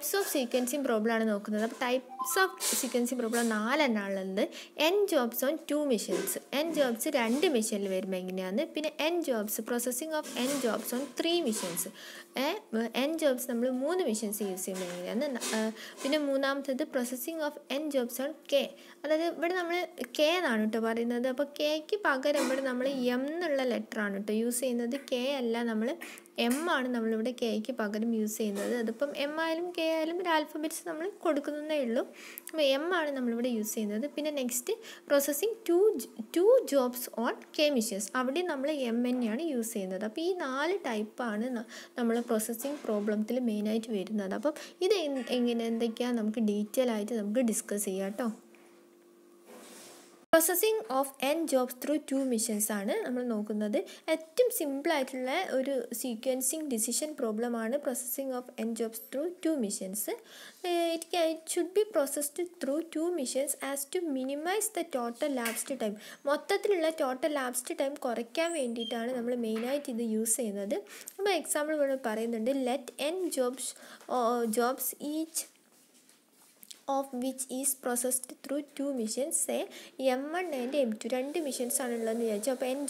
Types of sequencing problem types of sequencing problem n jobs on 2 missions. N jobs are 2 missions. N jobs processing of n jobs on 3 missions. N jobs are 3 missions. Processing of n jobs on k. That is k. M is K use M K alphabets M use next processing two jobs on K missions. Avadi MN use type processing problem main detail discuss. Processing of n jobs through 2 missions are simple sequencing decision problem processing of n jobs through 2 missions. It should be processed through 2 missions as to minimize the total lapsed time. Mottathil total lapsed time korrekkan venditana nammal main aayittu idu use cheynathu. For example let n jobs each of which is processed through 2 missions, say M1 and M2 two missions are n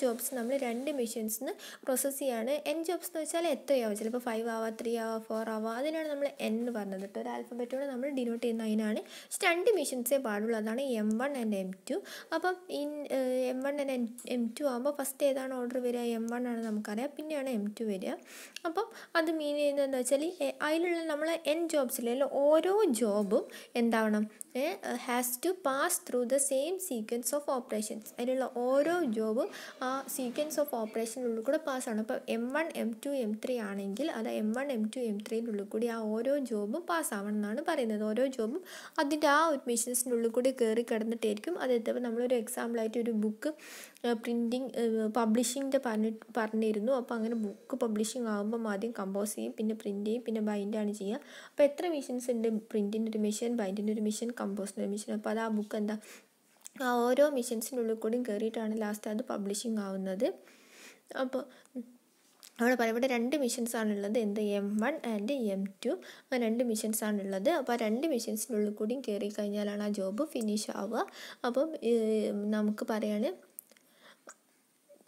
jobs nammal 2 missions process cheyana n jobs nu vechal etha yavu chalapo 5 hour 3 hour 4 hour adanna nammal n nu parnadittu or alphabet oda nammal denote cheyna ayinana 2 missions e paadullu adana M1 and M2 appo in M1 and M2 aamba first edana order vera M1 aanu namukariya pinneyana M2 vera appo adu mean enna endu vechal ailulla nammal n jobs illello oro job has to pass through the same sequence of operations. Every job sequence of operations pass M1, M2, M3 M1, M2, M3 every job pass every job that missions example book printing publishing book publishing compose print bind missions print mission, composition mission, book and the missions last publishing two missions are M1 and M2 and two missions are two missions job finish hour.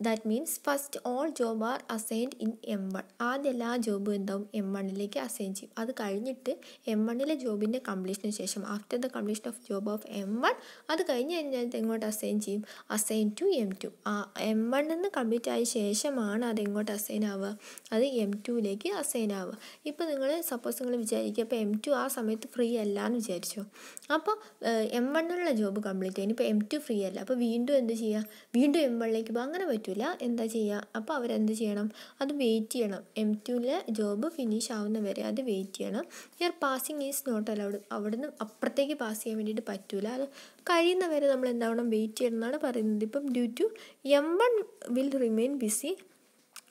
That means first all jobs are assigned in M1. That is all jobs are M1 assigned. That is M1 job completion. After the completion of job of M1, that is assigned. Assigned to M2. M1 is complete. That is assigned. That is M2 assigned. Now suppose M2 is free. M1 job complete. M2 is free. Window M1 wait M2 job finish wait here passing is not allowed appratheke pass wait due to M1 will remain busy.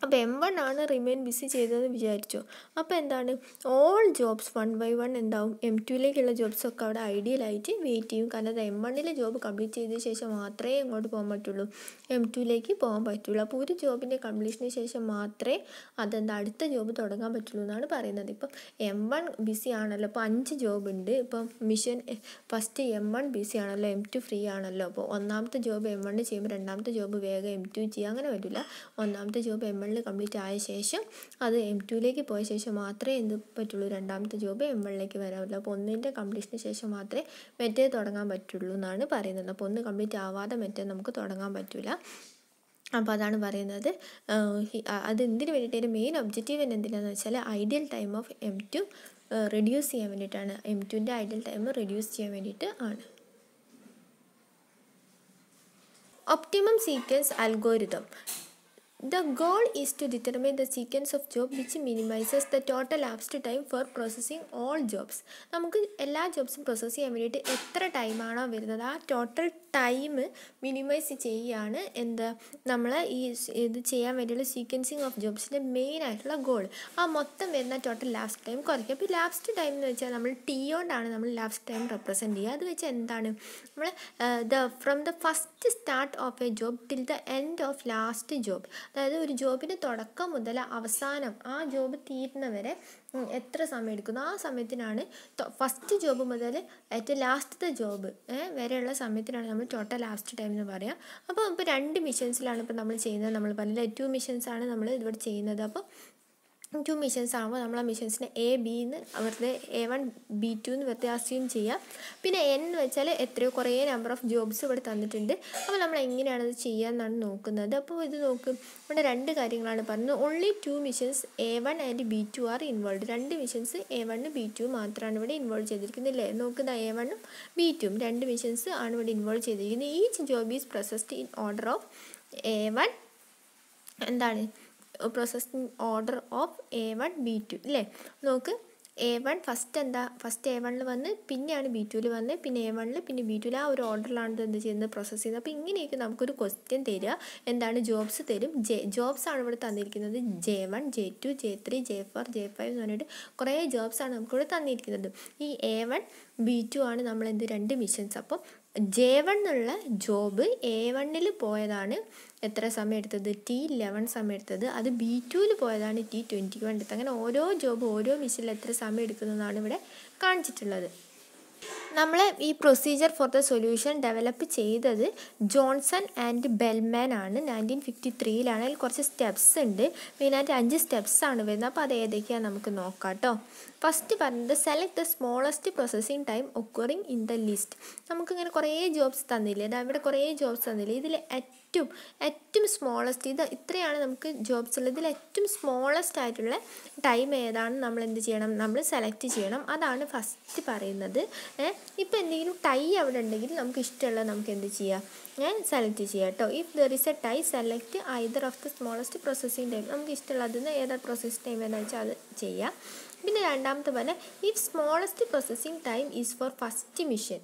M1 remain busy all jobs one by one and M2 jobs are ideal waiting M1 job complete M2 job in completion M1 busy job mission first M1 busy M2 free job M1 job M2 job M1 complete session, other M2 lake possession matre in the Patulu and Dam the job, M1 lake upon the completion session matre, Mete Todanga Batulana, Parin upon the complete Ava, the Metanamco Todanga Batula. Apadana Varanade, the main objective and the ideal time of M2 reduce M2 the ideal time reduce M2. Optimum sequence algorithm. The goal is to determine the sequence of job which minimizes the total lapsed time for processing all jobs. Namukku ella jobs processing avanite etra time aanu varunathu aa total time minimize cheyiyana endu nammala ee idu cheyan vendiya sequencing of jobs inde main aayittulla goal aa mottham varuna total lapsed time korikka appo lapsed time nu vecha nammal t ondana nammal lapsed time represent cheya adu vecha endana nammala the from the first start of a job till the end of last job അതായത് ഒരു ജോബിന്റെ തുടക്കം മുതൽ അവസാനം ആ job തീരുന്നവരെ എത്ര സമയം എടുക്കുന്നു ആ സമയത്തിനാണ് ഫസ്റ്റ് ജോബ് മുതൽ ഏറ്റവും ലാസ്റ്റത്തെ ജോബ് വരെയുള്ള സമയത്തിനാണ് നമ്മൾ ടോട്ടൽ ലാസ്റ്റ് ടൈം എന്ന് പറയുക. അപ്പോൾ ഇപ്പോൾ രണ്ട് മിഷൻസിലാണ് ഇപ്പോൾ നമ്മൾ ചെയ്യുന്നത്. നമ്മൾ പറഞ്ഞില്ല ടു മിഷൻസാണ് നമ്മൾ ഇവിടെ ചെയ്യുന്നത്. അപ്പോൾ ടു മിഷൻസ് ആകുമ്പോൾ നമ്മൾ ആ മിഷൻസിനെ എ ബി എന്ന് വെറുതെ A1 B2 എന്ന് വെറുതെ അസ്യൂം ചെയ്യാം. പിന്നെ N എന്ന് വെച്ചാൽ എത്രയോ കുറേ നമ്പർ ഓഫ് ജോബ്സ് ഇവിടെ തന്നിട്ടുണ്ട്. അപ്പോൾ നമ്മൾ എങ്ങനെയാണ് അത് ചെയ്യുക എന്നാണ് നോക്കുന്നത്. അപ്പോൾ ഇത് നോക്കും, ഇവിടെ രണ്ട് കാര്യങ്ങളാണ് പറഞ്ഞത്. Only 2 missions A1 and B2 are involve. രണ്ട് മിഷൻസ് A1 ഉം B2 മാത്രമാണ് ഇവിടെ ഇൻവോൾവ് ചെയ്തിരിക്കുന്നില്ലേ. നോക്കുന്ന A1 ഉം B2 രണ്ട് മിഷൻസ് ആണ് ഇവിടെ ഇൻവോൾവ് ചെയ്തിരിക്കുന്നത്. Each job is processed in order of A1 എന്താണ് processing order of A1 B2 അല്ലേ. നോക്ക് A1 ഫസ്റ്റ് എന്താ ഫസ്റ്റ് A1 വന്ന് പിന്നെയാണ് B2 വന്ന് പിന്നെ A1 പിന്നെ B2 ആ ഒരു ഓർഡറിലാണ് എന്ത് ചെയ്യുന്നത് പ്രോസസ്സ് ചെയ്യുന്നത്. അപ്പോൾ ഇങ്ങനെയൊക്കെ നമുക്കൊരു ക്വസ്റ്റ്യൻ തരിക, എന്താണ് ജോബ്സ് തരും. ജോബ്സാണ് ഇവിടെ തന്നിരിക്കുന്നത്. J1 J2 J3 J4 J5 എന്ന് പറഞ്ഞിട്ട് കുറേ ജോബ്സാണ് നമുക്കിവിടെ തന്നിരിക്കുന്നത്. ഈ A1 B2 ആണ് നമ്മളെന്ത് രണ്ട് മിഷൻസ്. അപ്പോൾ J1 എന്നുള്ള ജോബ് A1 പോയതാണ് എത്ര സമയം എടുത്തത് T11 സമയം എടുത്തത്. അത് B2 പോയതാണ് T21 എടുത്തത്. അങ്ങനെ ഓരോ ജോബ് ഓരോ മിഷനിൽ എത്ര സമയം എടുക്കുന്നതാണ് ഇവിടെ കാണിച്ചിട്ടുള്ളത്. നമ്മൾ ഈ procedure for the solution develop ചെയ്തത് ജോൺസൺ ആൻഡ് ബെൽമാൻ ആണ് 1953. അതിൽ കുറച്ച് സ്റ്റെപ്സ് ഉണ്ട്. മെയിനായിട്ട് 5 സ്റ്റെപ്സാണ് വരുന്നത്. അപ്പോൾ അത് ഏതൊക്കെയാണ് നമുക്ക് നോക്കാം കേട്ടോ. ഫസ്റ്റ് പറഞ്ഞത് select the smallest processing time occurring in the list. നമുക്കിങ്ങനെ കുറേ ജോബ്സ് തന്നില്ലേ, ഇവിടെ കുറേ ജോബ്സ് തന്നില്ലേ, ഇതിൽ ഏറ്റവും സ്മോളസ്റ്റ് ഇത് ഇത്രയാണ് നമുക്ക് ജോബ്സ് ഉള്ളത്. ഇതിൽ ഏറ്റവും സ്മോളസ്റ്റ് ആയിട്ടുള്ള ടൈം ഏതാണ് നമ്മൾ എന്ത് ചെയ്യണം, നമ്മൾ സെലക്ട് ചെയ്യണം. അതാണ് ഫസ്റ്റ് പറയുന്നത്. ഇപ്പോൾ എന്തെങ്കിലും ടൈ അവിടെ ഉണ്ടെങ്കിൽ നമുക്ക് ഇഷ്ടമുള്ളത് നമുക്ക് എന്ത് ചെയ്യാം, ഞാൻ സെലക്ട് ചെയ്യാം കേട്ടോ. If there is a tie select either of the smallest processing time. നമുക്ക് ഇഷ്ടമുള്ളതെന്ന് ഏതാ പ്രോസസ്സിങ് ടൈം എന്ന് വെച്ചാൽ അത് ചെയ്യാം. പിന്നെ രണ്ടാമത്തെ പോലെ if smallest processing time is for first machine.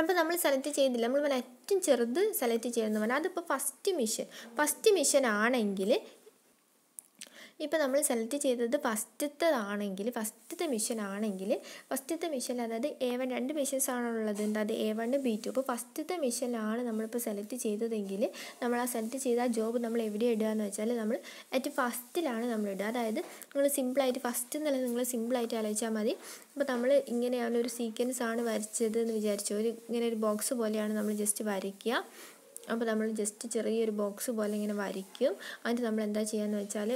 അപ്പോൾ നമ്മൾ സെലക്ട് ചെയ്തില്ല, നമ്മൾ പറഞ്ഞാൽ ഏറ്റവും ചെറുത് സെലക്ട് ചെയ്യുന്ന പറഞ്ഞാൽ അതിപ്പോൾ ഫസ്റ്റ് മിഷൻ ആണെങ്കിൽ, ഇപ്പോൾ നമ്മൾ സെലക്ട് ചെയ്തത് ഫസ്റ്റത്തെ മിഷൻ ആണെങ്കിൽ അതായത് A1 രണ്ട് മിഷൻസാണുള്ളത്. അതായത് A1 B2. അപ്പോൾ ഫസ്റ്റത്തെ മിഷനിലാണ് നമ്മളിപ്പോൾ സെലക്ട് ചെയ്തതെങ്കിൽ നമ്മൾ ആ സെലക്ട് ചെയ്ത ജോബ് നമ്മൾ എവിടെ ഇടുക എന്ന് വെച്ചാൽ നമ്മൾ ഏറ്റവും ഫസ്റ്റിലാണ് നമ്മൾ ഇടുക. അതായത് നിങ്ങൾ സിമ്പിളായിട്ട് ഫസ്റ്റ് എന്നുള്ളത് നിങ്ങൾ സിമ്പിളായിട്ട് ആലോചിച്ചാൽ മതി. അപ്പോൾ നമ്മൾ ഇങ്ങനെയാണ് ഒരു സീക്വൻസ് ആണ് വരച്ചത് എന്ന് വിചാരിച്ചു. ഇങ്ങനെ ഒരു ബോക്സ് പോലെയാണ് നമ്മൾ ജസ്റ്റ് വരയ്ക്കുക. അപ്പോൾ നമ്മൾ ജസ്റ്റ് ചെറിയൊരു ബോക്സ് പോലെ ഇങ്ങനെ വരയ്ക്കും. അതിന് നമ്മൾ എന്താ ചെയ്യാന്ന് വെച്ചാൽ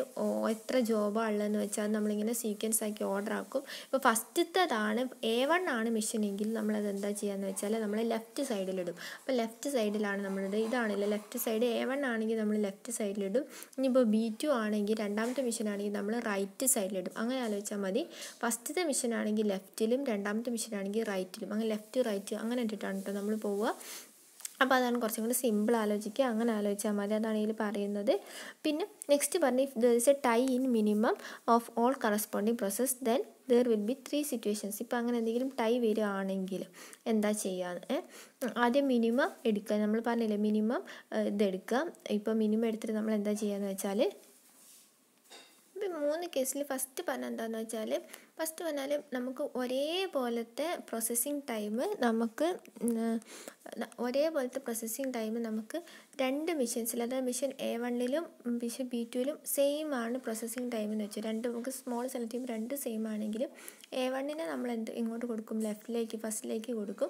എത്ര ജോബാണ് ഉള്ളതെന്ന് വെച്ചാൽ നമ്മളിങ്ങനെ സീക്വൻസ് ആക്കി ഓർഡർ ആക്കും. ഇപ്പോൾ ഫസ്റ്റത്തേതാണ് A1 ആണ് മിഷനെങ്കിൽ നമ്മളത് എന്താ ചെയ്യാന്ന് വെച്ചാൽ നമ്മൾ ലെഫ്റ്റ് സൈഡിലിടും. അപ്പോൾ ലെഫ്റ്റ് സൈഡിലാണ് നമ്മളുടെ ഇതാണല്ലോ ലെഫ്റ്റ് സൈഡ്. A1 ആണെങ്കിൽ നമ്മൾ ലെഫ്റ്റ് സൈഡിലിടും. ഇനിയിപ്പോൾ B2 ആണെങ്കിൽ രണ്ടാമത്തെ മിഷൻ ആണെങ്കിൽ നമ്മൾ റൈറ്റ് സൈഡിലിടും. അങ്ങനെ ആലോചിച്ചാൽ മതി. ഫസ്റ്റത്തെ മിഷൻ ആണെങ്കിൽ ലെഫ്റ്റിലും രണ്ടാമത്തെ മിഷൻ ആണെങ്കിൽ റൈറ്റിലും, അങ്ങനെ ലെഫ്റ്റ് റൈറ്റ് അങ്ങനെ ഇട്ടിട്ടാണ് കേട്ടോ നമ്മൾ പോവുക. അപ്പോൾ അതാണ് കുറച്ചും കൂടി സിമ്പിൾ ആലോചിക്കുക, അങ്ങനെ ആലോചിച്ചാൽ മതി. അതാണ് ഇതിൽ പറയുന്നത്. പിന്നെ നെക്സ്റ്റ് പറഞ്ഞ് if there is a tie in minimum of all corresponding process then there will be 3 situations. ഇപ്പോൾ അങ്ങനെ എന്തെങ്കിലും ടൈ വരികയാണെങ്കിൽ എന്താ ചെയ്യുക, ആദ്യം മിനിമം എടുക്കുക. നമ്മൾ പറഞ്ഞില്ലേ മിനിമം ഇതെടുക്കുക. ഇപ്പോൾ മിനിമം എടുത്തിട്ട് നമ്മൾ എന്താ ചെയ്യുകയെന്ന് വെച്ചാൽ ഇപ്പം 3 കേസിൽ ഫസ്റ്റ് പറഞ്ഞ എന്താണെന്ന് വെച്ചാൽ ഫസ്റ്റ് പറഞ്ഞാൽ നമുക്ക് ഒരേപോലത്തെ പ്രോസസ്സിങ് ടൈം നമുക്ക് രണ്ട് മിഷൻസിൽ അതായത് machine A1 machine B2 same ആണ് പ്രോസസ്സിങ് ടൈം എന്ന് വെച്ചാൽ രണ്ട് നമുക്ക് സ്മോൾ സെലക്ട് ചെയ്യുമ്പോൾ രണ്ട് സെയിം ആണെങ്കിലും A1 നമ്മൾ ഇങ്ങോട്ട് കൊടുക്കും, ലെഫ്റ്റിലേക്ക് ഫസ്റ്റിലേക്ക് കൊടുക്കും.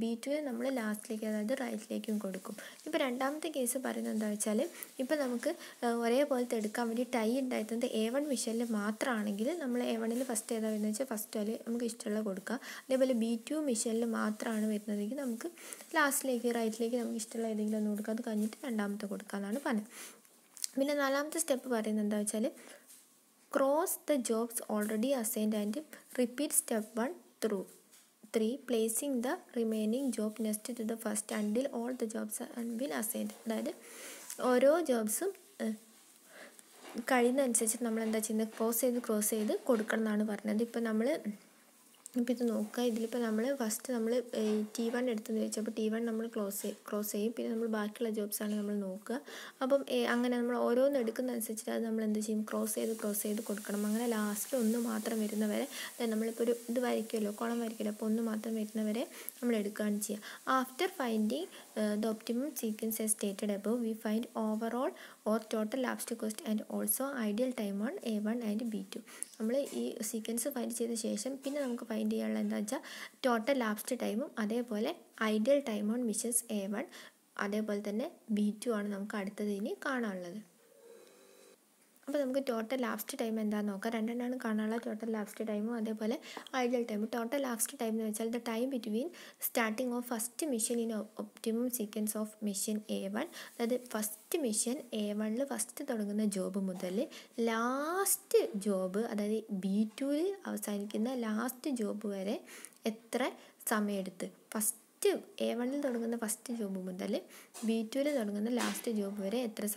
B2 നമ്മൾ ലാസ്റ്റിലേക്ക് അതായത് റൈറ്റിലേക്കും കൊടുക്കും. ഇപ്പോൾ രണ്ടാമത്തെ കേസ് പറയുന്നത് എന്താ വെച്ചാൽ ഇപ്പോൾ നമുക്ക് ഒരേപോലത്തെ എടുക്കാൻ വേണ്ടി ടൈ ഉണ്ടായിരുന്നത് A1 മിഷനിൽ മാത്രമാണെങ്കിൽ നമ്മൾ A1 ഫസ്റ്റ് വരുന്നത് വെച്ചാൽ ഫസ്റ്റ് അതിൽ നമുക്ക് ഇഷ്ടമുള്ള കൊടുക്കുക. അതേപോലെ B2 മിഷനിൽ മാത്രമാണ് വരുന്നതെങ്കിൽ നമുക്ക് ലാസ്റ്റിലേക്ക് റൈറ്റിലേക്ക് നമുക്ക് ഇഷ്ടമുള്ള ഏതെങ്കിലും ഒന്ന് കൊടുക്കുക. അത് കഴിഞ്ഞിട്ട് രണ്ടാമത്തെ കൊടുക്കുക എന്നാണ് പറഞ്ഞത്. പിന്നെ നാലാമത്തെ സ്റ്റെപ്പ് പറയുന്നത് എന്താ വെച്ചാൽ cross the jobs already assigned and repeat step 1 through 3 placing the remaining job next to the first until all the jobs been assigned. അതായത് ഓരോ ജോബ്സും കഴിയുന്നതനുസരിച്ച് നമ്മൾ എന്താ ചെയ്യുന്നത് ക്രോസ് ചെയ്ത് കൊടുക്കണം എന്നാണ് പറഞ്ഞത്. ഇപ്പോൾ നമ്മൾ Now, we will first T1 we cross then we will cross the jobs. Then we will cross the cross the last one. Then we will cross the after finding the optimum sequence as stated above, we find overall or total lapsed cost and also ideal time on A1 and B2. We will find the sequence. Total lapsed time ideal time on missions A1 B2 ആണ് നമുക്ക് അടുത്തതിനി കാണാനുള്ളത്. അപ്പോൾ നമുക്ക് total lapsed time എന്താണെന്ന് നോക്കാം. രണ്ടെണ്ണമാണ് കാണാനുള്ള total lapsed time ഉം അതേപോലെ ideal time. Total lapsed time എന്ന് വെച്ചാൽ the time between starting of first mission in optimum sequence of mission A1, അതായത് first mission A1 ൽ first തുടങ്ങുന്ന ജോബ് മുതൽ last ജോബ് അതായത് B2 ൽ അവസാനിക്കുന്ന last ജോബ് വരെ എത്ര സമയം എടുത്തു. First A1 is the first job, B2 is the last job, that is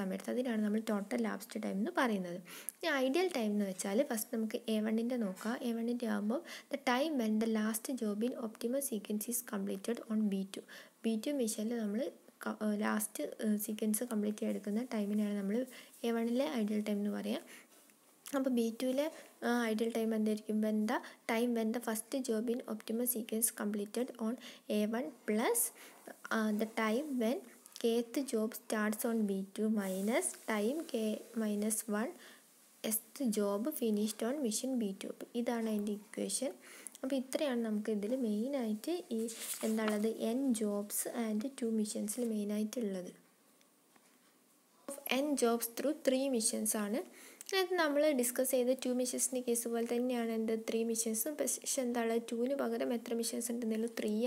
total lapsed time. The ideal time is first A1, the time when the last job in optimal sequence is completed on B2. B2 mission last sequence completed time in A1 ideal time. B2 le, ideal time and the time when the first job in optimal sequence completed on A1 plus the time when kth job starts on B2 minus time k minus 1 sth job finished on mission B2. This is the equation. Now we will main n jobs and 2 missions n jobs through 3 missions. We discussed the 2 missions in the case of 3 missions. We discussed the 2 missions in the 3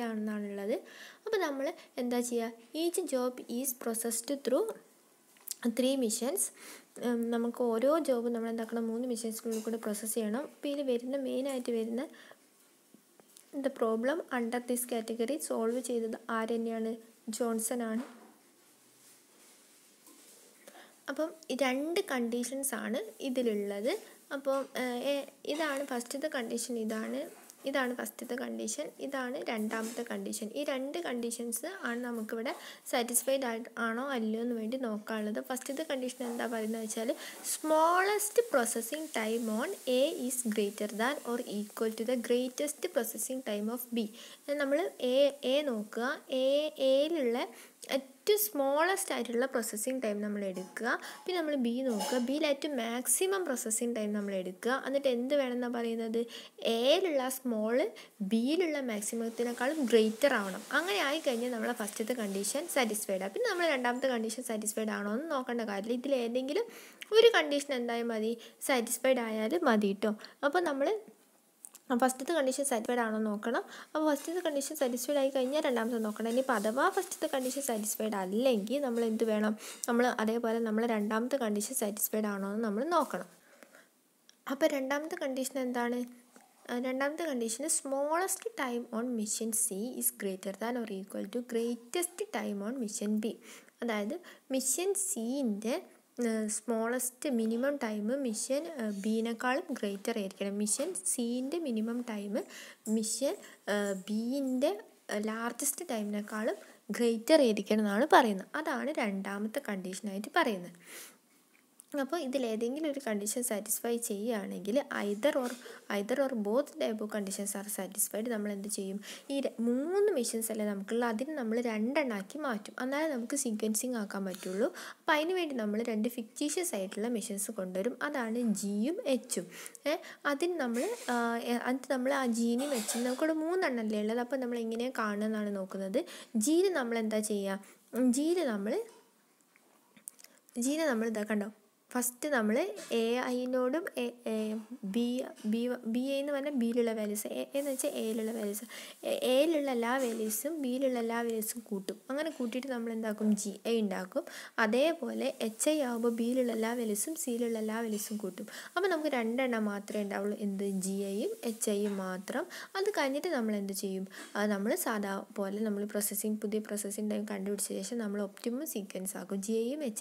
missions. Each job is processed through 3 missions. നമുക്ക് ഓരോ job നമ്മൾ എന്താക്കണം 3 മിഷൻസിലൂടെ കൂടി process ചെയ്യണം. പിന്നെ വരുന്ന main ആയിട്ട് വരുന്ന the problem under this category solve ചെയ്തത് ആരെന്നെയാണ് ജോൺസൺ ആണ്. Now, two conditions are here. Now, this is the first condition. These two conditions are satisfied or the first condition is the smallest processing time on A is greater than or equal to the greatest processing time of B. Now, A the smallest title processing time we will B noka B like maximum processing time we will and the 10th we A is small B is maximum greater avanam angane first condition satisfied appo nammal condition satisfied aanonu nokanda kaarilla idile endengilum oru condition endayamadi satisfied aayale madi to appo nammal first condition satisfied आना first condition satisfied आई कहीं first condition satisfied condition satisfied condition smallest time on mission C is greater than or equal to greatest time on mission B. अदायद mission C इंदे smallest minimum time mission B greater mission C in the minimum time mission B in the largest time greater that is the condition. Now, if this condition satisfied, either or both type of conditions are satisfied. We will do these 3 missions. We will do 2 sequencing. So, we will do fictitious missions. That is G and H. That is G and H. G first, A node B is B values. A is A values. A is values. B is values. We will G. That is H B values. C is values. Now, we have G H matram. That is what we will processing time optimum sequence. G H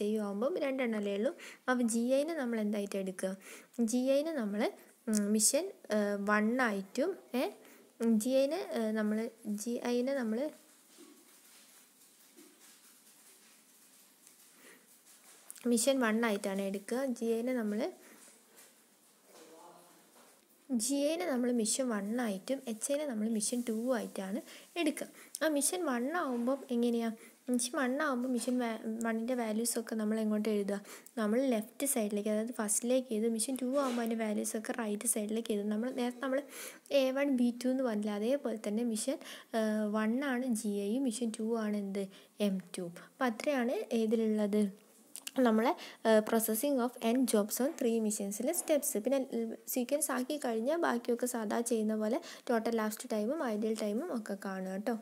GI na nammal endha itte edukka GI na nammal mission 1 item GI ne nammal mission 1 ആയിട്ടാണ് എടുക്കുക GA ne nammal mission 1 ആയിട്ടും HA ne nammal mission 2 ആയിട്ടാണ് എടുക്കുക ആ mission 1 ആവുമ്പോൾ എങ്ങനെയാ mission 1 ആവുമ്പോൾ mission 1 ന്റെ values ഒക്കെ നമ്മൾ എങ്ങോട്ട് എഴുതുക നമ്മൾ left side ലേക്ക് അതായത് first ലേക്ക് എഴുതും mission 2 ആവുമ്പോൾ അതിന്റെ values ഒക്കെ right side ലേക്ക് എഴുതും നമ്മൾ നേരത്തെ നമ്മൾ A1 B2 എന്ന് പറഞ്ഞില്ല അതേപോലെ തന്നെ mission 1 ആണ് GA ഉം mission 2 ആണ് എന്ത് M2 അപ്പോൾ അത്രയാണ് ഏതിലുള്ളത് നമ്മളെ processing of n jobs on 3 missions ലെ steps പിന്നെ sequence ആക്കി കഴിഞ്ഞാ ബാക്കിയൊക്കെ സാധാ ചെയ്യുന്ന പോലെ total elapsed time ഉം ideal time ഉം ഒക്കെ കാണുക ട്ടോ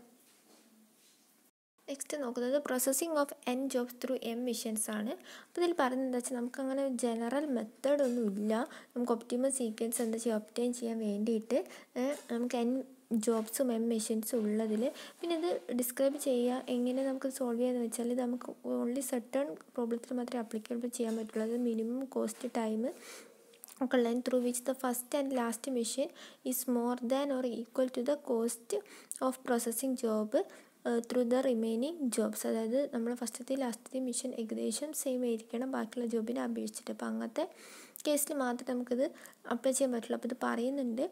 next നോക്കുന്നത് processing of n jobs through m missions ആണ് അപ്പോൾ ഇതിൽ പറഞ്ഞുണ്ടാച്ച നമുക്ക് അങ്ങനെ general method ഒന്നും ഇല്ല നമുക്ക് optimal sequence എന്താ ചെയ്യാ obtain ചെയ്യാൻ വേണ്ടിയിട്ട് നമുക്ക് n jobs ഉം m missions ഉള്ളതിൽ പിന്നെ ഇത് ഡിസ്ക്രൈബ് ചെയ്യാ എങ്ങനെ നമുക്ക് സോൾവ് ചെയ്യാന്ന് വെച്ചാൽ ഇത് നമുക്ക് only certain problems മാത്രമേ applicable ചെയ്യാൻ പറ്റുള്ളൂ അത് minimum cost time ഒക്കെ line through which the first and last mission is more than or equal to the cost of processing job through the remaining jobs അതായത് നമ്മൾ ഫസ്റ്റത്തെയും ലാസ്റ്റത്തെയും മിഷൻ ഏകദേശം same ആയിരിക്കണം ബാക്കിയുള്ള ജോബിനെ അപേക്ഷിച്ചിട്ട് അപ്പോൾ അങ്ങനത്തെ കേസിൽ മാത്രമേ നമുക്കിത് അപ്ലൈ ചെയ്യാൻ പറ്റുള്ളൂ അപ്പോൾ ഇത് പറയുന്നുണ്ട്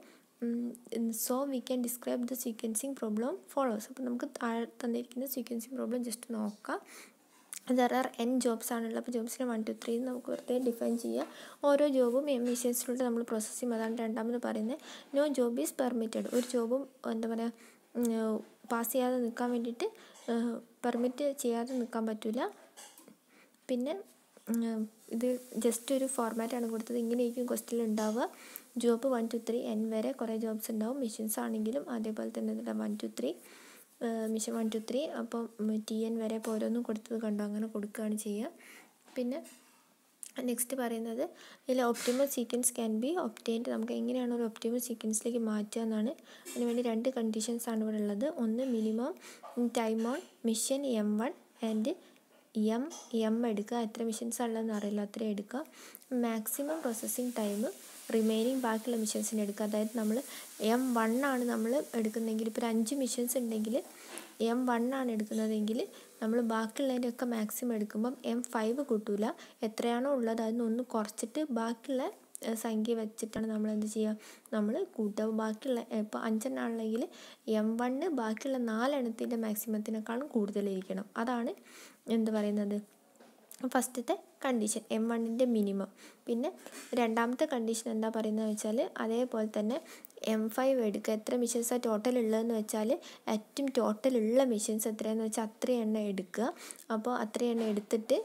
so we can describe the sequencing problem follows അപ്പോൾ നമുക്ക് തന്നിരിക്കുന്ന sequencing problem just നോക്കാം there are n jobs ആണുള്ളത് അപ്പോൾ ജോബ്സിനെ 1 2 3 നമുക്ക് വെറുതെ ഡിഫൈൻ ചെയ്യാം ഓരോ ജോബും m missionsiലൂടെ നമ്മൾ പ്രോസസ് ചെയ്യും അതാണ് രണ്ടാമത് പറയുന്നത് no job is permitted ഒരു ജോബും എന്താ പറയുക പാസ് ചെയ്യാതെ നിൽക്കാൻ വേണ്ടിയിട്ട് പെർമിറ്റ് ചെയ്യാതെ നിൽക്കാൻ പറ്റില്ല പിന്നെ ഇത് ജസ്റ്റ് ഒരു ഫോർമാറ്റ് ആണ് കൊടുത്തത് ഇങ്ങനെയായിരിക്കും ക്വസ്റ്റ്യൻ ഉണ്ടാവുക ജോബ് 1 2 3 n വരെ കുറേ ജോബ്സ് ഉണ്ടാവും മിഷൻസ് ആണെങ്കിലും അതേപോലെ തന്നെ 1 2 3 മിഷൻ 1 2 3 അപ്പോൾ TN വരെ ഓരോന്നും കൊടുത്തത് കണ്ടോ അങ്ങനെ കൊടുക്കുകയാണ് ചെയ്യുക പിന്നെ നെക്സ്റ്റ് പറയുന്നത് ഇതിൽ optimal sequence can be obtained നമുക്ക് എങ്ങനെയാണ് ഒരു ഒപ്റ്റിമൽ സീക്വൻസിലേക്ക് മാറ്റുക എന്നാണ് അതിനുവേണ്ടി രണ്ട് കണ്ടീഷൻസ് ആണ് ഇവിടെ ഉള്ളത് ഒന്ന് minimum time on machine M1 and M എടുക്കുക എത്ര മിഷൻസ് ഉള്ളതെന്ന് അറിയില്ല അത്രയും എടുക്കുക മാക്സിമം പ്രോസസ്സിംഗ് ടൈം റിമൈനിങ് ബാക്കിയുള്ള മിഷൻസിന് എടുക്കുക അതായത് നമ്മൾ M1 ആണ് നമ്മൾ എടുക്കുന്നതെങ്കിൽ ഇപ്പോൾ 5 മിഷൻസ് ഉണ്ടെങ്കിൽ M1 ആണ് എടുക്കുന്നതെങ്കിൽ നമ്മൾ ബാക്കിയുള്ളതിൻ്റെയൊക്കെ മാക്സിമം എടുക്കുമ്പം M5 കൂട്ടൂല എത്രയാണോ ഉള്ളത് അതിനൊന്ന് കുറച്ചിട്ട് ബാക്കിയുള്ള സംഖ്യ വെച്ചിട്ടാണ് നമ്മൾ എന്ത് ചെയ്യുക നമ്മൾ കൂട്ടുക ബാക്കിയുള്ള ഇപ്പോൾ 5 ആണെങ്കിൽ M1 ബാക്കിയുള്ള 4 എണ്ണത്തിൻ്റെ മാക്സിമത്തിനേക്കാളും കൂടുതലിരിക്കണം അതാണ് എന്ത് പറയുന്നത് ഫസ്റ്റത്തെ കണ്ടീഷൻ M1ൻ്റെ മിനിമം പിന്നെ രണ്ടാമത്തെ കണ്ടീഷൻ എന്താ പറയുന്നത് വെച്ചാൽ അതേപോലെ തന്നെ M5 എടുക്കുക എത്ര മിഷൻസാണ് ടോട്ടൽ ഉള്ളതെന്ന് വെച്ചാൽ ഏറ്റവും ടോട്ടലുള്ള മിഷൻസ് എത്രയാണെന്ന് വെച്ചാൽ അത്രയും എണ്ണം എടുക്കുക അപ്പോൾ അത്രയും എണ്ണം എടുത്തിട്ട്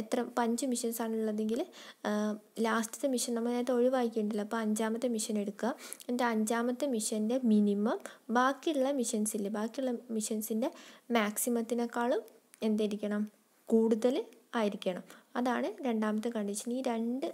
എത്ര 5 മിഷൻസാണുള്ളതെങ്കിൽ ലാസ്റ്റത്തെ മിഷൻ നമ്മൾ നേരത്തെ ഒഴിവാക്കിയിട്ടുണ്ടല്ലോ അപ്പോൾ 5ാമത്തെ മിഷൻ എടുക്കുക എന്നിട്ട് 5ാമത്തെ മിഷൻ്റെ മിനിമം ബാക്കിയുള്ള മിഷൻസിൻ്റെ മാക്സിമത്തിനേക്കാളും എന്തായിരിക്കണം കൂടുതൽ ആയിരിക്കണം അതാണ് രണ്ടാമത്തെ കണ്ടീഷൻ ഈ രണ്ട്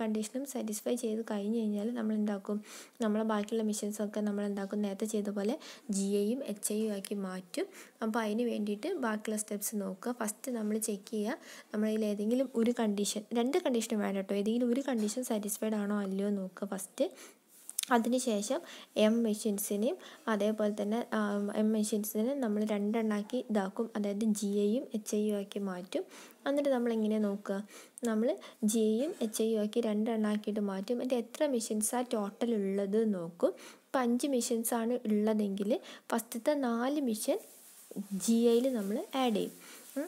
കണ്ടീഷനും സാറ്റിസ്ഫൈ ചെയ്ത് കഴിഞ്ഞു കഴിഞ്ഞാൽ നമ്മൾ എന്താക്കും നമ്മളെ ബാക്കിയുള്ള മിഷൻസൊക്കെ നമ്മൾ എന്താക്കും നേരത്തെ ചെയ്ത പോലെ GAയും HAയും ആക്കി മാറ്റും അപ്പോൾ അതിന് വേണ്ടിയിട്ട് ബാക്കിയുള്ള സ്റ്റെപ്സ് നോക്കുക ഫസ്റ്റ് നമ്മൾ ചെക്ക് ചെയ്യുക നമ്മളതിൽ ഏതെങ്കിലും ഒരു കണ്ടീഷൻ രണ്ട് കണ്ടീഷനും വേണം കേട്ടോ ഏതെങ്കിലും ഒരു കണ്ടീഷൻ സാറ്റിസ്ഫൈഡ് ആണോ അല്ലയോ നോക്കുക ഫസ്റ്റ് അതിനുശേഷം M മെഷീൻസിനെ നമ്മൾ 2 എണ്ണാക്കി ഇതാക്കും അതായത് GAയും HAയും ആക്കി മാറ്റും എന്നിട്ട് നമ്മൾ എങ്ങനെ നോക്കുക നമ്മൾ GAയും HAയും ആക്കി 2 എണ്ണാക്കിയിട്ട് മാറ്റും എന്നിട്ട് എത്ര മെഷീൻസാണ് ടോട്ടൽ ഉള്ളത് നോക്കും ഇപ്പം 5 മെഷീൻസാണ് ഉള്ളതെങ്കിൽ ഫസ്റ്റത്തെ 4 മെഷീൻ GAയിൽ നമ്മൾ ആഡ് ചെയ്യും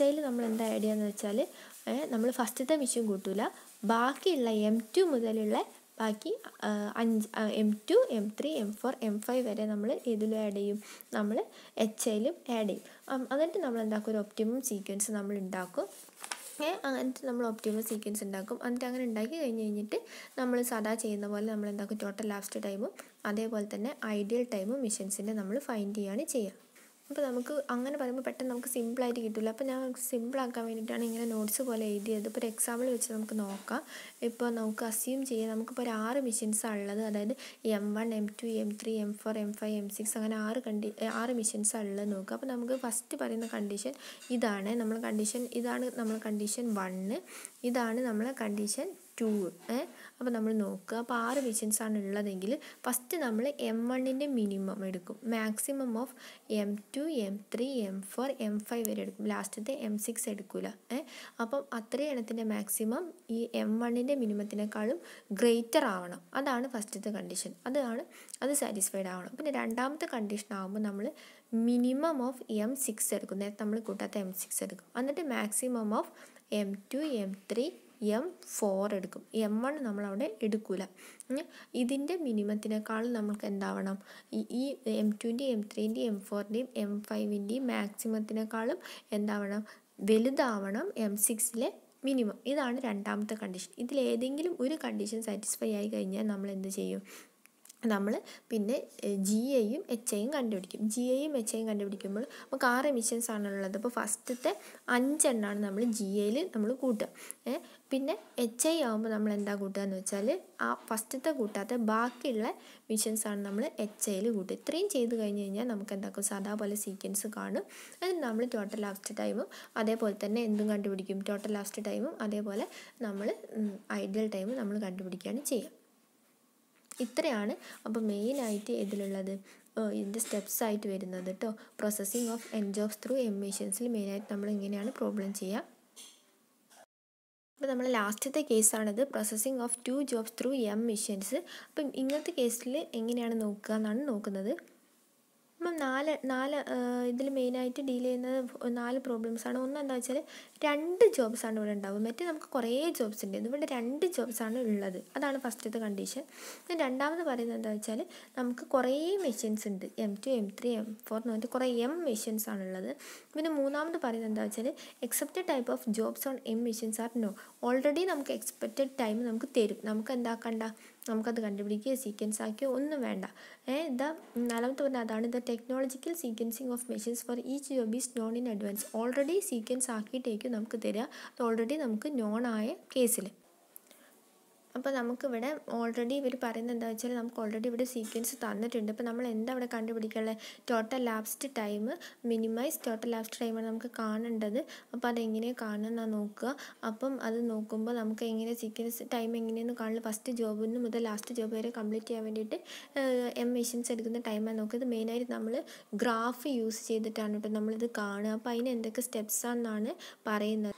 HAയിൽ നമ്മൾ എന്താ ആഡ് ചെയ്യുകയെന്ന് വെച്ചാൽ നമ്മൾ ഫസ്റ്റത്തെ മെഷീൻ കൂട്ടില്ല ബാക്കിയുള്ള M2 മുതലുള്ള ബാക്കി 5 M2 M3 M4 M5 വരെ നമ്മൾ ഇതിലും ആഡ് ചെയ്യും നമ്മൾ HAയിലും ആഡ് ചെയ്യും എന്നിട്ട് നമ്മൾ എന്താക്കും ഒരു ഒപ്റ്റിമം സീക്വൻസ് നമ്മൾ ഉണ്ടാക്കും എന്നിട്ട് നമ്മൾ ഒപ്റ്റിമൽ സീക്വൻസ് ഉണ്ടാക്കും എന്നിട്ട് അങ്ങനെ ഉണ്ടാക്കി കഴിഞ്ഞ് കഴിഞ്ഞിട്ട് നമ്മൾ സാധാ ചെയ്യുന്ന പോലെ നമ്മൾ എന്താക്കും ടോട്ടൽ ലാസ്റ്റ് ടൈമും അതേപോലെ തന്നെ ഐഡിയൽ ടൈമും മിഷൻസിൻ്റെ നമ്മൾ ഫൈൻഡ് ചെയ്യാണ് ചെയ്യുക അപ്പോൾ നമുക്ക് അങ്ങനെ പറയുമ്പോൾ പെട്ടെന്ന് നമുക്ക് സിമ്പിളായിട്ട് കിട്ടില്ല അപ്പോൾ ഞാൻ സിമ്പിളാക്കാൻ വേണ്ടിയിട്ടാണ് ഇങ്ങനെ നോട്ട്സ് പോലെ എഴുതിയത് ഇപ്പോൾ ഒരു എക്സാമ്പിൾ വെച്ച് നമുക്ക് നോക്കാം ഇപ്പോൾ നമുക്ക് അസ്യൂം ചെയ്യാം നമുക്കിപ്പോൾ ഒരു 6 മിഷൻസാണ് ഉള്ളത് അതായത് M1 M2 M3 M4 M5 M6 അങ്ങനെ 6 മിഷൻസാണ് ഉള്ളത് നോക്കുക അപ്പോൾ നമുക്ക് ഫസ്റ്റ് പറയുന്ന കണ്ടീഷൻ ഇതാണ് നമ്മൾ കണ്ടീഷൻ 1 ഇതാണ് നമ്മളെ condition 2. Now we will see how many visions are there. First, we will see M1's minimum. Maximum of M2, M3, M4, M5. Last, M6. Now, the maximum is M1's minimum greater. That is the first condition. That is satisfied. Now, the condition is minimum of M6. That is maximum of M2, M3, M4 എടുക്കും M1 നമ്മൾ അവിടെ എടുക്കൂല ഇതിന്റെ മിനിമത്തിനേക്കാൾ നമുക്ക് എന്താവണം ഈ M2 ന്റെ M3 ന്റെ M4 ന്റെ M5 ന്റെ മാക്സിമത്തിനേക്കാളും എന്താവണം വലുതാവണം M6 ലെ മിനിമം ഇതാണ് രണ്ടാമത്തെ കണ്ടീഷൻ ഇതിൽ ഏതെങ്കിലും ഒരു കണ്ടീഷൻ സാറ്റിസ്ഫൈ ആയി കഴിഞ്ഞാൽ നമ്മൾ എന്തു ചെയ്യും നമ്മൾ പിന്നെ GAയും HAയും കണ്ടുപിടിക്കും GAയും HAയും കണ്ടുപിടിക്കുമ്പോൾ നമുക്ക് 6 emissions ആണ് ഉള്ളത് അപ്പോൾ ഫസ്റ്റത്തെ 5 എണ്ണാണ് നമ്മൾ GAയിൽ നമ്മൾ കൂട്ടുക പിന്നെ HA ആവുമ്പോൾ നമ്മൾ എന്താ കൂട്ടുക എന്ന് വെച്ചാൽ ആ ഫസ്റ്റത്തെ കൂട്ടാതെ ബാക്കിയുള്ള emissions ആണ് നമ്മൾ HAയിൽ കൂട്ടുക ഇത്രയും ചെയ്തു കഴിഞ്ഞു കഴിഞ്ഞാൽ നമുക്ക് എന്താക്കും സാധാരണ സീക്വൻസ് കാണും അതിന് നമ്മൾ ടോട്ടൽ ലാസ്റ്റ് ടൈമും അതേപോലെ തന്നെ എന്തും കണ്ടുപിടിക്കും ടോട്ടൽ ലാസ്റ്റ് ടൈമും അതേപോലെ നമ്മൾ ഐഡിയൽ ടൈമും നമ്മൾ കണ്ടുപിടിക്കുകയാണ് ചെയ്യുക ഇത്രയാണ് അപ്പോൾ മെയിൻ ആയിട്ട് ഇതിലുള്ളത് ഇതിന്റെ സ്റ്റെപ്സ് ആയിട്ട് വരുന്നത് ട്ടോ processing of N jobs through എമിഷൻസിൽ മെയിൻ ആയിട്ട് നമ്മൾ ഇങ്ങനെയാണ് പ്രോബ്ലം ചെയ്യുക അപ്പോൾ നമ്മൾ ലാസ്റ്റത്തെ കേസ് ആണ് ഇത് processing of 2 jobs through M machines അപ്പോൾ ഇങ്ങനത്തെ കേസിൽ എങ്ങനെയാണ് നോക്കുക എന്നാണ് നോക്കുന്നത് നമ്മൾ നാല് ഇതിൽ മെയിൻ ആയിട്ട് ഡീൽ ചെയ്യുന്ന നാല് പ്രോബ്ലംസ് ആണ് ഒന്ന് എന്താ വെച്ചാൽ രണ്ട് ജോബ്സ് ആണ് ഇവിടെ ഉണ്ടാവും മറ്റേ നമുക്ക് കുറേ ജോബ്സ് ഉണ്ട് ഇവിടെ രണ്ട് ജോബ്സ് ആണ് ഉള്ളത് അതാണ് ഫസ്റ്റത്തെ കണ്ടീഷൻ രണ്ടാമത്തെ പറയുന്നത് എന്താ വെച്ചാൽ നമുക്ക് കുറേ മെഷീൻസ് ഉണ്ട് M2 M3 M4 എന്ന് പറഞ്ഞിട്ട് കുറേ M മെഷീൻസ് ആണ് ഉള്ളത് പിന്നെ മൂന്നാമത്തെ പറയുന്നത് എന്താ വെച്ചാൽ expected type of jobs on M machines are no already നമുക്ക് എക്സ്പെക്റ്റഡ് ടൈം നമുക്ക് തരും നമുക്ക് എന്താക്കണ്ട നമുക്കത് കണ്ടുപിടിക്കുകയോ സീക്വൻസ് ആക്കിയോ ഒന്നും വേണ്ട ഇതാ നാലാമത്തെ പറഞ്ഞാൽ അതാണ് the technological sequencing of machines for each job is known in advance already sequence ആക്കിയിട്ടേക്കും നമുക്ക് തരിക അത് ഓൾറെഡി നമുക്ക് നോൺ ആയ കേസിൽ അപ്പോൾ നമുക്കിവിടെ ഓൾറെഡി ഇവർ പറയുന്നത് എന്താ വെച്ചാൽ നമുക്ക് ഓൾറെഡി ഇവിടെ സീക്വൻസ് തന്നിട്ടുണ്ട് അപ്പോൾ നമ്മൾ എന്താ ഇവിടെ കണ്ടുപിടിക്കാനുള്ളത് total lapsed time minimize total lapsed ടൈമാണ് നമുക്ക് കാണേണ്ടത് അപ്പോൾ അതെങ്ങനെ കാണണമെന്നാണ് നോക്കുക അപ്പം അത് നോക്കുമ്പോൾ നമുക്ക് എങ്ങനെ സീക്വൻസ് ടൈം എങ്ങനെയെന്ന് കാണുള്ളൂ ഫസ്റ്റ് ജോബിൽ നിന്ന് മുതൽ ലാസ്റ്റ് ജോബ് വരെ കംപ്ലീറ്റ് ചെയ്യാൻ വേണ്ടിയിട്ട് എമിഷൻസ് എടുക്കുന്ന ടൈമാണ് നോക്കുക ഇത് മെയിനായിട്ട് നമ്മൾ ഗ്രാഫ് യൂസ് ചെയ്തിട്ടാണ് കേട്ടോ നമ്മളിത് കാണുക അപ്പോൾ അതിന് എന്തൊക്കെ സ്റ്റെപ്സാണെന്നാണ് പറയുന്നത്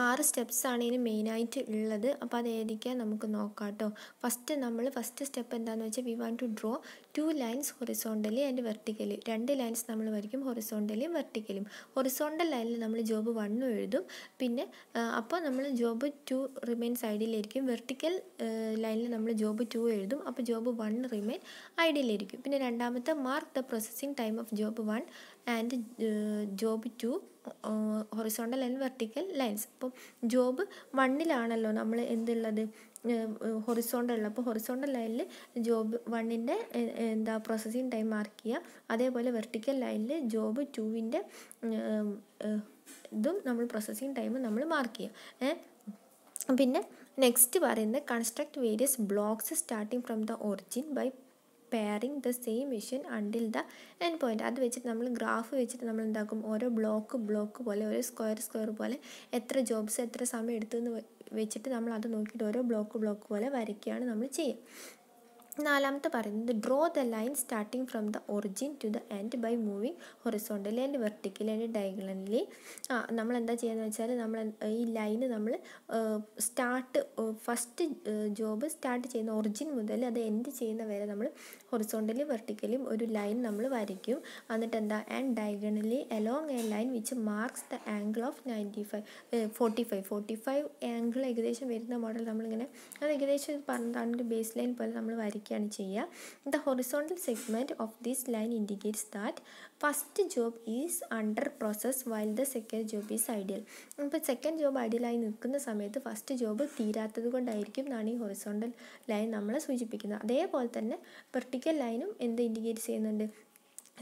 6 സ്റ്റെപ്സ് ആണ് ഇതിന് മെയിൻ ആയിട്ട് ഉള്ളത് അപ്പോൾ അത് ഏതൊക്കെയാ നമുക്ക് നോക്കാം ട്ടോ ഫസ്റ്റ് സ്റ്റെപ്പ് എന്താണെന്ന് വെച്ചാൽ we want to draw 2 lines horizontally and vertically രണ്ട് ലൈൻസ് നമ്മൾ വരയ്ക്കും ഹൊറിസോണ്ടലിയും വെർട്ടിക്കലിയും ഹൊറിസോണ്ടൽ ലൈനിൽ നമ്മൾ ജോബ് 1 എഴുതും പിന്നെ അപ്പോൾ നമ്മൾ ജോബ് 2 റിമെയിൻ സൈഡിലായിരിക്കും വെർട്ടിക്കൽ ലൈനിൽ നമ്മൾ ജോബ് 2 എഴുതും അപ്പോൾ ജോബ് 1 റിമെയിൻ സൈഡിലായിരിക്കും പിന്നെ രണ്ടാമത്തെ mark the processing time of job 1 and job 2 horizontal and vertical lines അപ്പോൾ ജോബ് 1ലാണല്ലോ നമ്മൾ എന്തുള്ളത് ഹൊറിസോണ്ടൽ അപ്പോൾ ഹൊറിസോണ്ടൽ ലൈനിൽ ജോബ് 1ൻ്റെ എന്താ പ്രോസസ്സിംഗ് ടൈം മാർക്ക് ചെയ്യുക അതേപോലെ വെർട്ടിക്കൽ ലൈനിൽ ജോബ് 2ൻ്റെ ഇതും നമ്മൾ പ്രോസസ്സിംഗ് ടൈം നമ്മൾ മാർക്ക് ചെയ്യുക പിന്നെ നെക്സ്റ്റ് പറയുന്നത് construct various blocks starting from the origin by pairing the same mission until the end point അത് വെച്ചിട്ട് നമ്മൾ ഗ്രാഫ് വെച്ചിട്ട് നമ്മൾ എന്താക്കും ഓരോ ബ്ലോക്ക് പോലെ ഓരോ സ്ക്വയർ പോലെ എത്ര ജോബ്സ് എത്ര സമയം എടുത്തുന്ന് വെച്ചിട്ട് നമ്മൾ അത് നോക്കിയിട്ട് ഓരോ ബ്ലോക്ക് പോലെ വരയ്ക്കുകയാണ് നമ്മൾ ചെയ്യുക നാലാമത്തെ പറയുന്നത് draw the line starting from the origin to the end by moving horizontally and vertically and diagonally നമ്മൾ എന്താ ചെയ്യുന്നത് വെച്ചാൽ നമ്മൾ ഈ ലൈന് നമ്മൾ ഫസ്റ്റ് ജോബ് സ്റ്റാർട്ട് ചെയ്യുന്ന ഒറിജിൻ മുതൽ അത് എൻഡ് ചെയ്യുന്ന വരെ നമ്മൾ ഹൊറിസോണ്ടലി വെർട്ടിക്കലിയും ഒരു ലൈൻ നമ്മൾ വരയ്ക്കും എന്നിട്ട് എന്താ and diagonally along a line which marks the angle of 45 angle ഏകദേശം വരുന്ന മോഡൽ നമ്മളിങ്ങനെ അത് ഏകദേശം പറഞ്ഞതാണ് ഒരു ബേസ് ലൈൻ പോലെ നമ്മൾ വരയ്ക്കും The horizontal segment of this line indicates that first job is under process while the second job is ideal. ഇപ്പോൾ സെക്കൻഡ് ജോബ് ഐഡിയലായി നിൽക്കുന്ന സമയത്ത് ഫസ്റ്റ് ജോബ് തീരാത്തത് കൊണ്ടായിരിക്കും എന്നാണ് ഈ ഹൊറിസോണ്ടൽ ലൈൻ നമ്മളെ സൂചിപ്പിക്കുന്നത് അതേപോലെ തന്നെ വെർട്ടിക്കൽ ലൈനും എന്ത് ഇൻഡിക്കേറ്റ് ചെയ്യുന്നുണ്ട്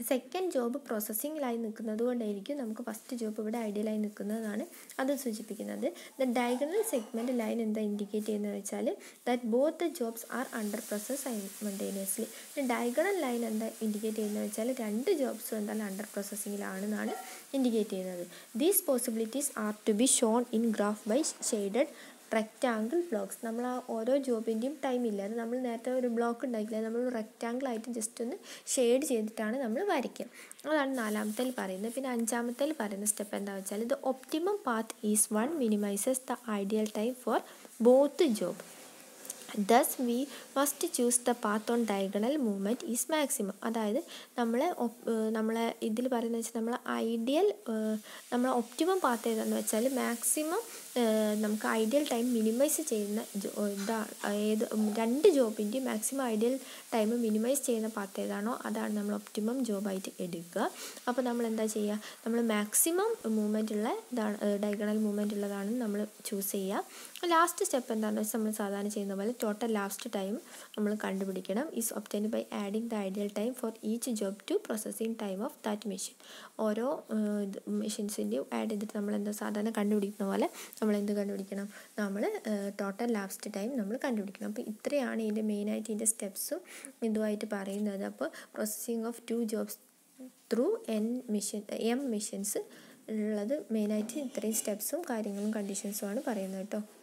സെക്കൻഡ് ജോബ് പ്രോസസ്സിങ്ങിലായി നിൽക്കുന്നത് കൊണ്ടായിരിക്കും നമുക്ക് ഫസ്റ്റ് ജോബ് ഇവിടെ ഐഡിയലായി നിൽക്കുന്നതാണ് അത് സൂചിപ്പിക്കുന്നത് ദ ഡയഗണൽ സെഗ്മെൻറ്റ് ലൈൻ എന്താ ഇൻഡിക്കേറ്റ് ചെയ്യുന്നത് വെച്ചാൽ that both the jobs are under process simultaneously diagonal line എന്താ ഇൻഡിക്കേറ്റ് ചെയ്യുന്നത് വെച്ചാൽ രണ്ട് ജോബ്സും എന്തായാലും അണ്ടർ പ്രോസസ്സിങ്ങിലാണെന്നാണ് ഇൻഡിക്കേറ്റ് ചെയ്യുന്നത് these possibilities are to be shown in graph by shaded rectangle blocks. നമ്മൾ ആ ഓരോ ജോബിൻ്റെയും ടൈം ഇല്ല, അത് നമ്മൾ നേരത്തെ ഒരു ബ്ലോക്ക് ഉണ്ടാക്കില്ല, നമ്മൾ റെക്റ്റാങ്കിൾ ആയിട്ട് ജസ്റ്റ് ഒന്ന് ഷെയ്ഡ് ചെയ്തിട്ടാണ് നമ്മൾ വരയ്ക്കുക. അതാണ് നാലാമത്തേൽ പറയുന്നത്. പിന്നെ അഞ്ചാമത്തേൽ പറയുന്ന സ്റ്റെപ്പ് എന്താ വെച്ചാൽ, the optimum path is one minimizes the ideal time for both job. Thus, we must choose the path on diagonal movement is maximum. അതായത് നമ്മളെ ഇതിൽ പറയുന്നത് വെച്ചാൽ നമ്മൾ ഐഡിയൽ നമ്മളെ ഒപ്റ്റിമം പാത്ത് ഏതാണെന്ന് വെച്ചാൽ മാക്സിമം നമുക്ക് ഐഡിയൽ ടൈം മിനിമൈസ് ചെയ്യുന്ന ഏത് രണ്ട് ജോബിൻ്റെയും മാക്സിമം ഐഡിയൽ ടൈം മിനിമൈസ് ചെയ്യുന്ന പാത്ത് ഏതാണോ അതാണ് നമ്മൾ ഒപ്റ്റിമം ജോബായിട്ട് എടുക്കുക. അപ്പോൾ നമ്മൾ എന്താ ചെയ്യുക, നമ്മൾ മാക്സിമം മൂവ്മെൻ്റ് ഉള്ള ഇതാണ് ഡയഗണൽ മൂവ്മെൻ്റ് ഉള്ളതാണ് നമ്മൾ ചൂസ് ചെയ്യുക. ലാസ്റ്റ് സ്റ്റെപ്പ് എന്താണെന്ന് വെച്ചാൽ നമ്മൾ സാധാരണ ചെയ്യുന്ന പോലെ total last time നമ്മൾ കണ്ടുപിടിക്കണം. Is obtained by adding the ideal time for each job to processing time of that machine. ഓരോ മെഷീൻസിൻ്റെയും ആഡ് ചെയ്തിട്ട് നമ്മളെന്താ സാധാരണ കണ്ടുപിടിക്കുന്ന പോലെ നമ്മളെന്ത് കണ്ടുപിടിക്കണം, നമ്മൾ ടോട്ടൽ ലാസ്റ്റ് ടൈം നമ്മൾ കണ്ടുപിടിക്കണം. അപ്പോൾ ഇത്രയാണ് ഇതിൻ്റെ മെയിനായിട്ട് ഇതിൻ്റെ സ്റ്റെപ്സും ഇതുമായിട്ട് പറയുന്നത്. അപ്പോൾ processing of two jobs through M machines ഉള്ളത് മെയിനായിട്ട് ഇത്രയും സ്റ്റെപ്സും കാര്യങ്ങളും കണ്ടീഷൻസുമാണ് പറയുന്നത് കേട്ടോ.